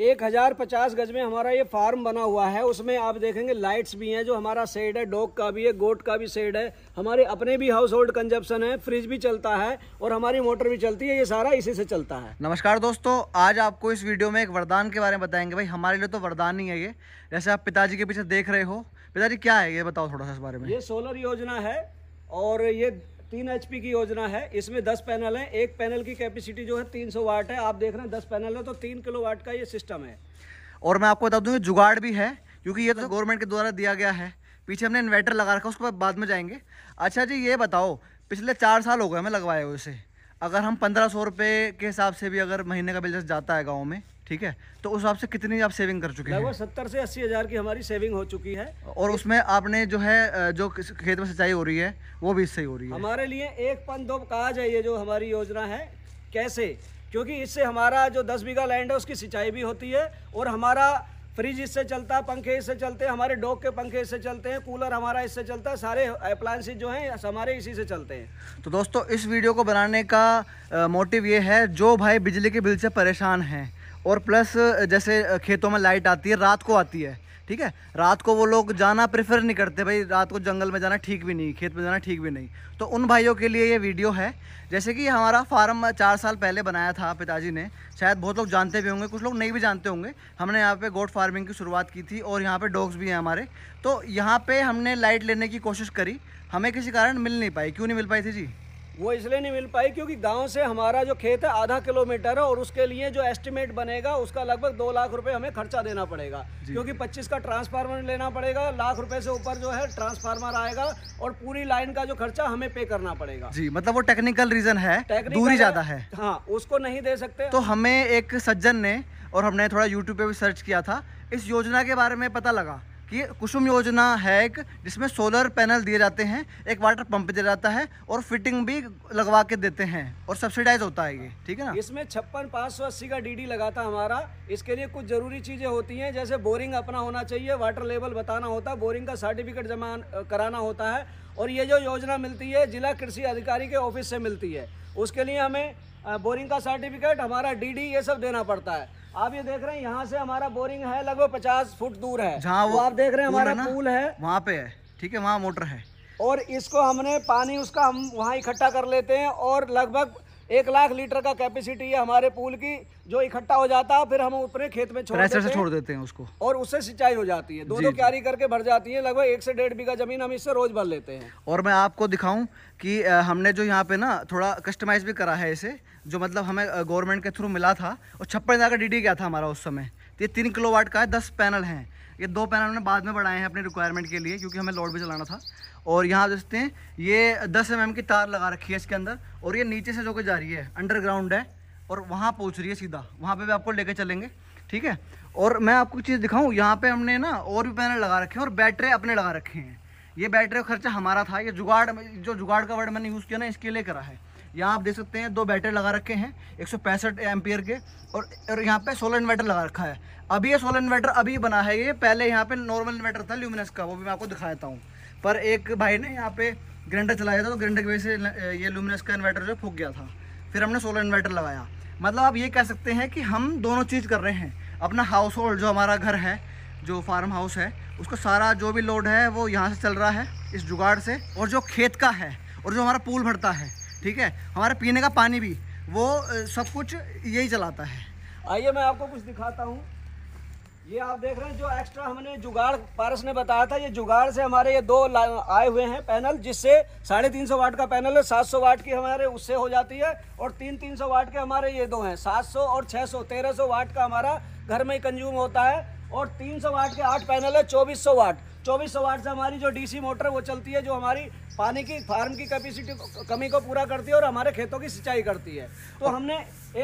1050 गज में हमारा ये फार्म बना हुआ है। उसमें आप देखेंगे लाइट्स भी हैं, जो हमारा शेड है डॉग का भी है, गोट का भी शेड है, हमारे अपने भी हाउस होल्ड कंजप्शन है, फ्रिज भी चलता है और हमारी मोटर भी चलती है, ये सारा इसी से चलता है। नमस्कार दोस्तों, आज आपको इस वीडियो में एक वरदान के बारे में बताएंगे। भाई हमारे लिए तो वरदान ही है ये। जैसे आप पिताजी के पीछे देख रहे हो, पिताजी क्या है ये बताओ थोड़ा सा इस बारे में। ये सोलर योजना है और ये 3 HP की योजना है। इसमें 10 पैनल हैं, एक पैनल की कैपेसिटी जो है 300 वाट है। आप देख रहे हैं 10 पैनल है तो 3 किलोवाट का ये सिस्टम है। और मैं आपको बता दूं ये जुगाड़ भी है, क्योंकि ये तो गवर्नमेंट के द्वारा दिया गया है। पीछे हमने इन्वर्टर लगा रखा, उसके बाद में जाएंगे। अच्छा जी, ये बताओ पिछले 4 साल हो गए हमें लगवाए हुए इसे। अगर हम 1500 रुपये के हिसाब से भी अगर महीने का बिल जाता है गाँव में, ठीक है, तो उस हिसाब से कितनी आप सेविंग कर चुके हैं? लगभग 70 से 80 हज़ार की हमारी सेविंग हो चुकी है। और उसमें आपने जो है, जो खेत में सिंचाई हो रही है वो भी इससे ही हो रही है। हमारे लिए एक पन दो काज है ये जो हमारी योजना है। कैसे? क्योंकि इससे हमारा जो 10 बीघा लैंड है उसकी सिंचाई भी होती है और हमारा फ्रिज इससे चलता है, पंखे इससे चलते हैं, हमारे डॉग के पंखे इससे चलते हैं, कूलर हमारा इससे चलता है, सारे अप्लायंसेज जो हैं हमारे इसी से चलते हैं। तो दोस्तों इस वीडियो को बनाने का मोटिव ये है, जो भाई बिजली के बिल से परेशान हैं और प्लस जैसे खेतों में लाइट आती है रात को आती है, ठीक है, रात को वो लोग जाना प्रेफर नहीं करते। भाई रात को जंगल में जाना ठीक भी नहीं, खेत में जाना ठीक भी नहीं, तो उन भाइयों के लिए ये वीडियो है। जैसे कि हमारा फार्म 4 साल पहले बनाया था पिताजी ने, शायद बहुत लोग जानते भी होंगे, कुछ लोग नहीं भी जानते होंगे। हमने यहाँ पे गोट फार्मिंग की शुरुआत की थी और यहाँ पे डॉग्स भी हैं हमारे। तो यहाँ पर हमने लाइट लेने की कोशिश करी, हमें किसी कारण मिल नहीं पाई। क्यों नहीं मिल पाई थी जी? वो इसलिए नहीं मिल पाई क्योंकि गांव से हमारा जो खेत है आधा किलोमीटर है और उसके लिए जो एस्टिमेट बनेगा उसका लगभग 2 लाख रुपए हमें खर्चा देना पड़ेगा, क्योंकि 25 का ट्रांसफार्मर लेना पड़ेगा, लाख रुपए से ऊपर जो है ट्रांसफार्मर आएगा और पूरी लाइन का जो खर्चा हमें पे करना पड़ेगा जी। मतलब वो टेक्निकल रीजन है, दूरी ज्यादा है, हाँ, उसको नहीं दे सकते। तो हमें एक सज्जन ने और हमने थोड़ा यूट्यूब पे भी सर्च किया था, इस योजना के बारे में पता लगा कि कुसुम योजना है एक, जिसमें सोलर पैनल दिए जाते हैं, एक वाटर पंप दिया जाता है और फिटिंग भी लगवा के देते हैं और सब्सिडाइज होता है ये, ठीक है ना। इसमें 56,580 का डीडी लगा था हमारा। इसके लिए कुछ ज़रूरी चीज़ें होती हैं, जैसे बोरिंग अपना होना चाहिए, वाटर लेवल बताना होता है, बोरिंग का सर्टिफिकेट जमा कराना होता है। और ये जो योजना मिलती है जिला कृषि अधिकारी के ऑफिस से मिलती है। उसके लिए हमें बोरिंग का सर्टिफिकेट, हमारा डीडी, ये सब देना पड़ता है। आप ये देख रहे हैं यहाँ से हमारा बोरिंग है लगभग 50 फुट दूर है, जहाँ वो आप देख रहे हैं हमारा पूल है, वहाँ पे है, ठीक है, वहाँ मोटर है। और इसको हमने पानी उसका हम वहाँ इकट्ठा कर लेते हैं और लगभग 1 लाख लीटर का कैपेसिटी है हमारे पूल की, जो इकट्ठा हो जाता है फिर हम अपने खेत में छोड़ देते हैं उसको और उससे सिंचाई हो जाती है। दोनों क्यारी करके भर जाती है, लगभग 1 से 1.5 बीघा जमीन हम इससे रोज भर लेते हैं। और मैं आपको दिखाऊं कि हमने जो यहाँ पे ना थोड़ा कस्टमाइज भी करा है इसे, जो मतलब हमें गवर्नमेंट के थ्रू मिला था। और 56,000 का डीडी क्या था हमारा उस समय। ये 3 किलोवाट का है, 10 पैनल हैं, ये 2 पैनल हमने बाद में बढ़ाए हैं अपनी रिक्वायरमेंट के लिए, क्योंकि हमें लोड भी चलाना था। और यहाँ आप देखते हैं ये 10 mm की तार लगा रखी है इसके अंदर और ये नीचे से जो कि जा रही है अंडरग्राउंड है और वहाँ पहुँच रही है सीधा, वहाँ पे भी आपको लेके चलेंगे, ठीक है। और मैं आपको चीज़ दिखाऊँ, यहाँ पे हमने ना और भी पैनल लगा रखे हैं और बैटरी अपने लगा रखे हैं। ये बैटरी का खर्चा हमारा था, ये जुगाड़, जो जुगाड़ का वर्ड मैंने यूज़ किया ना इसके लिए करा है। यहाँ आप देख सकते हैं 2 बैटरी लगा रखे हैं 165 एम्पियर के और यहाँ पे सोलर इन्वर्टर लगा रखा है। अभी ये सोलर इन्वर्टर अभी बना है, ये पहले यहाँ पे नॉर्मल इन्वर्टर था ल्यूमिनस का, वो भी मैं आपको दिखाता हूँ। पर एक भाई ने यहाँ पे ग्राइंडर चलाया था तो ग्राइंडर की वजह से ये ल्यूमिनस का इन्वर्टर जो फूक गया था, फिर हमने सोलर इन्वर्टर लगाया। मतलब आप ये कह सकते हैं कि हम दोनों चीज़ कर रहे हैं। अपना हाउस होल्ड, जो हमारा घर है, जो फार्म हाउस है, उसको सारा जो भी लोड है वो यहाँ से चल रहा है इस जुगाड़ से। और जो खेत का है और जो हमारा पूल भरता है, ठीक है, हमारा पीने का पानी भी, वो सब कुछ यही चलाता है। आइए मैं आपको कुछ दिखाता हूँ। ये आप देख रहे हैं जो एक्स्ट्रा हमने जुगाड़, पारस ने बताया था, ये जुगाड़ से हमारे ये 2 आए हुए हैं पैनल, जिससे 350 वाट का पैनल है, 700 वाट की हमारे उससे हो जाती है और 300 वाट के हमारे ये 2 हैं, 700 और 600, 1300 वाट का हमारा घर में कंज्यूम होता है। और 300 वाट के 8 पैनल है, 2400 वाट, 2400 वाट से हमारी जो डीसी मोटर वो चलती है, जो हमारी पानी की, फार्म की कैपेसिटी कमी को पूरा करती है और हमारे खेतों की सिंचाई करती है। तो हमने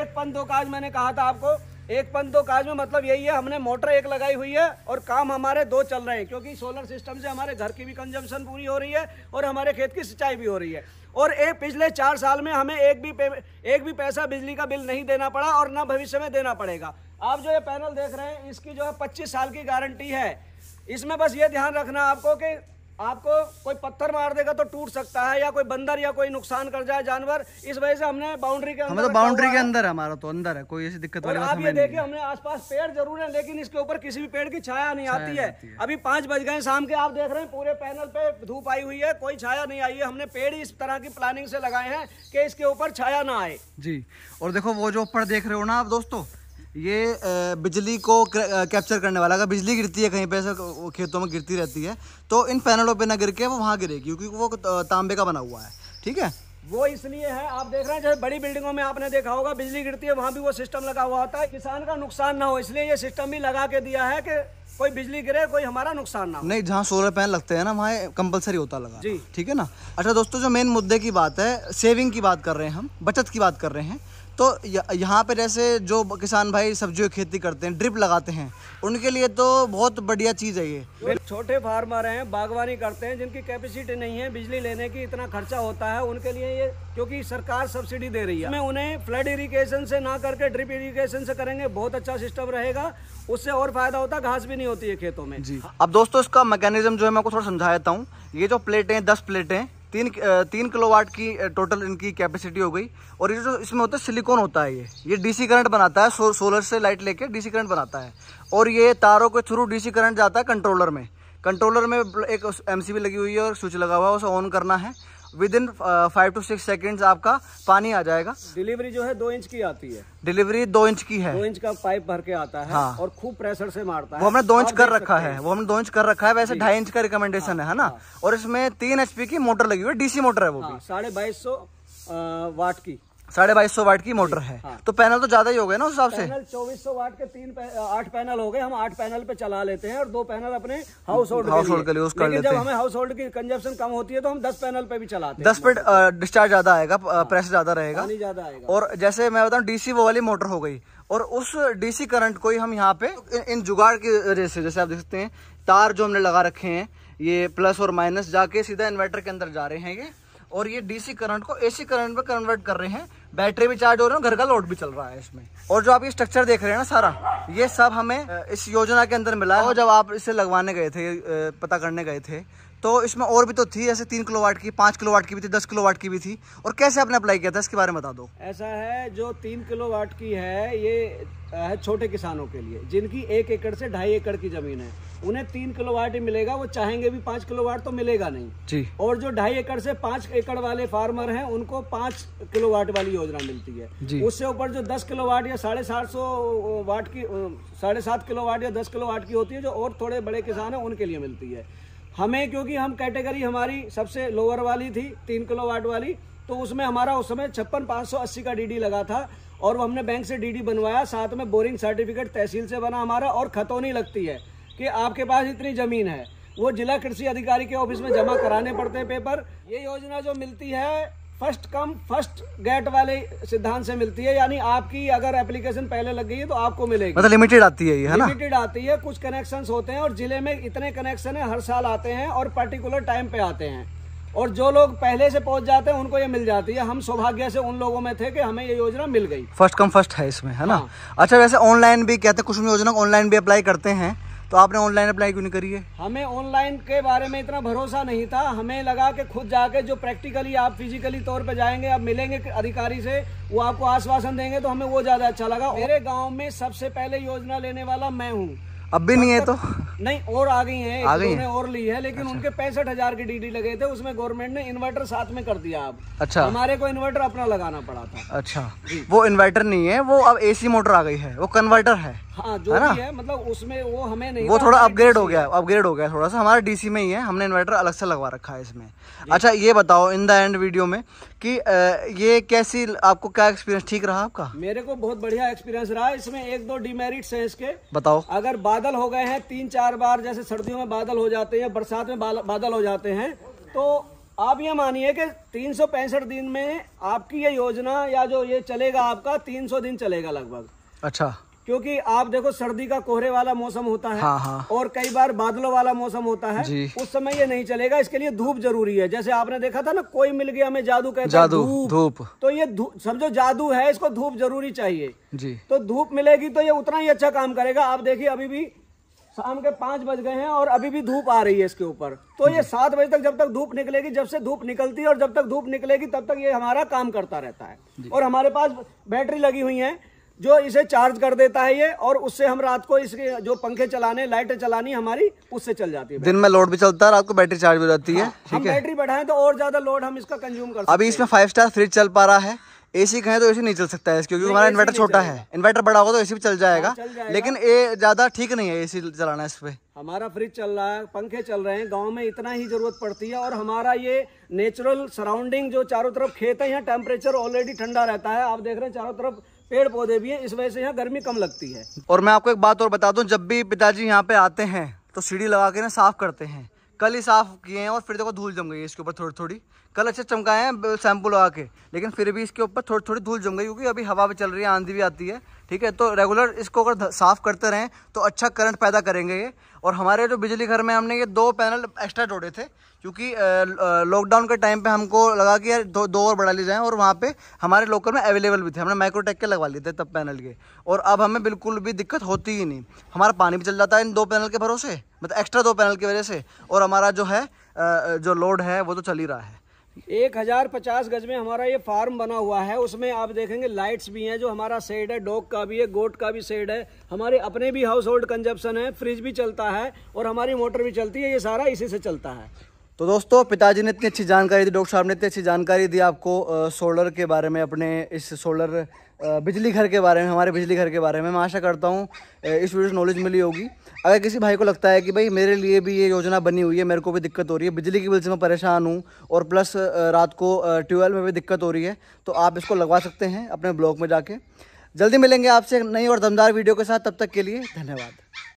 एक पन दो काज मैंने कहा था आपको, एक पन दो काज में मतलब यही है। हमने मोटर एक लगाई हुई है और काम हमारे 2 चल रहे हैं, क्योंकि सोलर सिस्टम से हमारे घर की भी कंजम्पशन पूरी हो रही है और हमारे खेत की सिंचाई भी हो रही है। और एक पिछले 4 साल में हमें एक भी पैसा बिजली का बिल नहीं देना पड़ा और ना भविष्य में देना पड़ेगा। आप जो ये पैनल देख रहे हैं इसकी जो है 25 साल की गारंटी है। इसमें बस ये ध्यान रखना आपको कि आपको कोई पत्थर मार देगा तो टूट सकता है या कोई बंदर या कोई नुकसान कर जाए जानवर, इस वजह से हमने बाउंड्री के अंदर, मतलब बाउंड्री के अंदर हमारा तो अंदर है, कोई ऐसी दिक्कत वाली बात नहीं है। आप ये देखिए हमने आसपास पेड़ जरूर है लेकिन इसके ऊपर किसी भी पेड़ की छाया नहीं आती है। अभी 5 बज गए शाम के, आप देख रहे हैं पूरे पैनल पे धूप आई हुई है, कोई छाया नहीं आई है। हमने पेड़ इस तरह की प्लानिंग से लगाए हैं कि इसके ऊपर छाया ना आए जी। और देखो वो जो ऊपर देख रहे हो ना आप दोस्तों, ये बिजली को कैप्चर करने वाला, अगर बिजली गिरती है कहीं पे ऐसे खेतों में गिरती रहती है तो इन पैनलों पे ना गिर के वो वहाँ गिरेगी क्योंकि वो तांबे का बना हुआ है, ठीक है। वो इसलिए है, आप देख रहे हैं जैसे बड़ी बिल्डिंगों में आपने देखा होगा बिजली गिरती है वहाँ भी वो सिस्टम लगा हुआ होता है, किसान का नुकसान ना हो इसलिए ये सिस्टम भी लगा के दिया है कि कोई बिजली गिरे कोई हमारा नुकसान ना हो। नहीं, जहाँ सोलर पैनल लगते हैं ना वहाँ कंपलसरी होता लगा जी, ठीक है ना। अच्छा दोस्तों, जो मेन मुद्दे की बात है, सेविंग की बात कर रहे हैं हम, बचत की बात कर रहे हैं, तो यहाँ पे जैसे जो किसान भाई सब्जियों की खेती करते हैं, ड्रिप लगाते हैं, उनके लिए तो बहुत बढ़िया चीज़ है ये। छोटे फार्मर हैं, बागवानी करते हैं, जिनकी कैपेसिटी नहीं है बिजली लेने की, इतना खर्चा होता है उनके लिए ये, क्योंकि सरकार सब्सिडी दे रही है। मैं उन्हें फ्लड इरीगेशन से ना करके ड्रिप इरीगेशन से करेंगे, बहुत अच्छा सिस्टम रहेगा, उससे और फायदा होता है, घास भी नहीं होती है खेतों में जी। अब दोस्तों इसका मैकेनिज्म जो है मैं आपको थोड़ा समझा देता हूँ। ये जो प्लेटें 10 प्लेटें 3 किलोवाट की टोटल इनकी कैपेसिटी हो गई। और ये जो इसमें होता है सिलिकॉन होता है, ये डीसी करंट बनाता है, सोलर से लाइट लेके डीसी करंट बनाता है और ये तारों के थ्रू डीसी करंट जाता है कंट्रोलर में। कंट्रोलर में एक एमसीबी लगी हुई है और स्विच लगा हुआ है, उसे ऑन करना है, विदिन 5 to 6 सेकेंड्स आपका पानी आ जाएगा। डिलीवरी जो है 2 इंच की आती है, डिलीवरी 2 इंच की है, 2 इंच का पाइप भर के आता है। हाँ। और खूब प्रेशर से मारता है, वो हमने 2 इंच कर रखा है, वो हमने 2 इंच कर रखा है, वैसे 2.5 इंच का रिकमेंडेशन है ना। और इसमें 3 HP की मोटर लगी हुई है, डीसी मोटर है, वो भी 2250 वाट की, 2250 वाट की मोटर है। हाँ। तो पैनल तो ज्यादा ही हो गए ना उस हिसाब से, 2400 वाट के 8 पैनल हो गए। हम 8 पैनल पे चला लेते हैं और 2 पैनल अपने हाउस होल्ड के लिए यूज कर लेते हैं। जब हमें हाउस होल्ड की कंजप्शन कम होती है तो हम 10 पैनल पे भी चलाते हैं, 10 पे डिस्चार्ज ज्यादा आएगा, प्रेशर ज्यादा रहेगा। और जैसे मैं बताऊँ डीसी वो वाली मोटर हो गई और उस डीसी करंट को ही हम यहाँ पे इन जुगाड़ की वजह से, जैसे आप देख सकते हैं तार जो हमने लगा रखे हैं, ये प्लस और माइनस जाके सीधा इन्वर्टर के अंदर जा रहे हैं ये, और ये डीसी करंट को एसी करंट में कन्वर्ट कर रहे हैं। बैटरी भी चार्ज हो रही है, घर का लोड भी चल रहा है इसमें। और जो आप ये स्ट्रक्चर देख रहे हैं ना सारा, ये सब हमें इस योजना के अंदर मिला है। और जब आप इसे लगवाने गए थे, पता करने गए थे, तो इसमें और भी तो थी जैसे 3 किलोवाट की, 5 किलोवाट की भी थी, 10 किलोवाट की भी थी। और कैसे आपने अप्लाई किया था इसके बारे में बता दो। ऐसा है जो 3 किलोवाट की है, ये है छोटे किसानों के लिए जिनकी 1 एकड़ से 2.5 एकड़ की जमीन है, उन्हें 3 किलोवाट ही मिलेगा, वो चाहेंगे भी 5 किलोवाट तो मिलेगा नहीं जी। और जो 2.5 एकड़ से 5 एकड़ वाले फार्मर हैं उनको 5 किलोवाट वाली योजना मिलती है। उससे ऊपर जो 10 किलोवाट या 750 वाट की, 7.5 किलोवाट या 10 किलोवाट की होती है, जो और थोड़े बड़े किसान हैं उनके लिए मिलती है। हमें क्योंकि हम कैटेगरी हमारी सबसे लोअर वाली थी 3 किलोवाट वाली, तो उसमें हमारा उस समय 56,580 का डीडी लगा था और हमने बैंक से डीडी बनवाया, साथ में बोरिंग सर्टिफिकेट तहसील से बना हमारा, और खतौनी लगती है कि आपके पास इतनी ज़मीन है, वो जिला कृषि अधिकारी के ऑफिस में जमा कराने पड़ते हैं पेपर। ये योजना जो मिलती है फर्स्ट कम फर्स्ट गेट वाले सिद्धांत से मिलती है, यानी आपकी अगर एप्लीकेशन पहले लग गई है तो आपको मिलेगी, मतलब लिमिटेड आती है ये, है ना? लिमिटेड आती है, कुछ कनेक्शंस होते हैं और जिले में इतने कनेक्शन है, हर साल आते हैं और पर्टिकुलर टाइम पे आते हैं, और जो लोग पहले से पहुंच जाते हैं उनको ये मिल जाती है। हम सौभाग्य से उन लोगों में थे कि हमें ये योजना मिल गई, फर्स्ट कम फर्स्ट है इसमें, है ना। अच्छा, वैसे ऑनलाइन भी कहते हैं कुसुम योजना, ऑनलाइन भी अप्लाई करते हैं, तो आपने ऑनलाइन अप्लाई क्यों नहीं करी है? हमें ऑनलाइन के बारे में इतना भरोसा नहीं था, हमें लगा कि खुद जाके जो प्रैक्टिकली आप फिजिकली तौर पे जाएंगे, आप मिलेंगे अधिकारी से, वो आपको आश्वासन देंगे, तो हमें वो ज्यादा अच्छा लगा। मेरे गांव में सबसे पहले योजना लेने वाला मैं हूँ, अब भी नहीं है तो नहीं, और आ गई है, उन्होंने और ली है, लेकिन अच्छा। उनके 65,000 के डीडी लगे थे, उसमें गवर्नमेंट ने इन्वर्टर साथ में कर दिया अब। अच्छा, हमारे को इन्वर्टर अपना लगाना पड़ा था। अच्छा, वो इन्वर्टर नहीं है, वो अब एसी मोटर आ गई है, वो कन्वर्टर है। हाँ, जो भी है, मतलब उसमें वो हमें नहीं, वो थोड़ा अपग्रेड हो गया, अपग्रेड हो गया थोड़ा सा, हमारा डीसी में ही है, हमने इन्वर्टर अलग से लगवा रखा है इसमें। अच्छा, ये बताओ इन द एंड वीडियो में कि ये कैसी, आपको क्या एक्सपीरियंस ठीक रहा आपका? मेरे को बहुत बढ़िया एक्सपीरियंस रहा। इसमें 1-2 डिमेरिट्स है इसके, बताओ। अगर बादल हो गए हैं 3-4 बार, जैसे सर्दियों में बादल हो जाते हैं, बरसात में बादल हो जाते हैं, तो आप ये मानिए कि 365 दिन में आपकी ये योजना या जो ये चलेगा आपका 300 दिन चलेगा लगभग। अच्छा, क्योंकि आप देखो सर्दी का कोहरे वाला मौसम होता है। हाँ हाँ। और कई बार बादलों वाला मौसम होता है, उस समय ये नहीं चलेगा, इसके लिए धूप जरूरी है। जैसे आपने देखा था ना, कोई मिल गया हमें जादू कहता है, धूप, तो ये समझो जादू है, इसको धूप जरूरी चाहिए जी। तो धूप मिलेगी तो ये उतना ही अच्छा काम करेगा। आप देखिए अभी भी शाम के 5 बज गए हैं और अभी भी धूप आ रही है इसके ऊपर। तो ये 7 बजे तक जब तक धूप निकलेगी, जब से धूप निकलती है और जब तक धूप निकलेगी तब तक ये हमारा काम करता रहता है। और हमारे पास बैटरी लगी हुई है जो इसे चार्ज कर देता है ये, और उससे हम रात को इसके जो पंखे चलाने, लाइटें चलानी हमारी, उससे चल जाती है। दिन में लोड भी चलता है, रात को बैटरी चार्ज भी रहती है। हम बैटरी बढ़ाएं तो और ज्यादा लोड हम इसका कंज्यूम कर सकते हैं। अभी इसमें 5 स्टार फ्रिज चल पा रहा है। एसी कहें तो एसी नहीं चल सकता है क्योंकि हमारा इन्वर्टर छोटा है। इन्वर्टर बड़ा होगा तो एसी भी चल जाएगा, लेकिन ये ज्यादा ठीक नहीं है एसी चलाना। इस पे हमारा फ्रिज चल रहा है, पंखे चल रहे हैं, गांव में इतना ही जरूरत पड़ती है। और हमारा ये नेचुरल सराउंडिंग जो चारों तरफ खेत है, यहाँ टेम्परेचर ऑलरेडी ठंडा रहता है। आप देख रहे हैं चारों तरफ पेड़ पौधे भी हैं, इस वजह से यहाँ गर्मी कम लगती है। और मैं आपको एक बात और बता दूं, जब भी पिताजी यहाँ पे आते हैं तो सीढ़ी लगा के ना साफ करते हैं। कल ही साफ किए हैं और फिर देखो धूल जम गई है इसके ऊपर थोड़ी थोड़ी। कल अच्छे चमकाए हैं शैम्पू लगा के, लेकिन फिर भी इसके ऊपर थोड़ी थोड़ी धूल जम गई क्योंकि अभी हवा भी चल रही है, आंधी भी आती है। ठीक है, तो रेगुलर इसको अगर साफ करते रहें तो अच्छा करंट पैदा करेंगे ये। और हमारे जो बिजली घर में हमने ये 2 पैनल एक्स्ट्रा जोड़े थे क्योंकि लॉकडाउन के टाइम पे हमको लगा कि यार 2 और बढ़ा लिए जाएँ, और वहाँ पे हमारे लोकल में अवेलेबल भी थे। हमने माइक्रोटेक के लगवा लिए थे तब पैनल के, और अब हमें बिल्कुल भी दिक्कत होती ही नहीं। हमारा पानी भी चल जाता है इन 2 पैनल के भरोसे, मतलब एक्स्ट्रा 2 पैनल की वजह से। और हमारा जो है जो लोड है वो तो चल ही रहा है। 1050 गज में हमारा ये फार्म बना हुआ है, उसमें आप देखेंगे लाइट्स भी हैं, जो हमारा शेड है, डॉग का भी है, गोट का भी शेड है, हमारे अपने भी हाउस होल्ड कंजप्शन है, फ्रिज भी चलता है और हमारी मोटर भी चलती है। ये सारा इसी से चलता है। तो दोस्तों, पिताजी ने इतनी अच्छी जानकारी दी, डॉक्टर साहब ने इतनी अच्छी जानकारी दी आपको सोलर के बारे में, अपने इस सोलर बिजली घर के बारे में, हमारे बिजली घर के बारे में। मैं आशा करता हूँ इस वीडियो से नॉलेज मिली होगी। अगर किसी भाई को लगता है कि भाई मेरे लिए भी ये योजना बनी हुई है, मेरे को भी दिक्कत हो रही है, बिजली की बिल से मैं परेशान हूँ और प्लस रात को ट्यूबवेल में भी दिक्कत हो रही है, तो आप इसको लगवा सकते हैं अपने ब्लॉग में जाके। जल्दी मिलेंगे आपसे नई और दमदार वीडियो के साथ, तब तक के लिए धन्यवाद।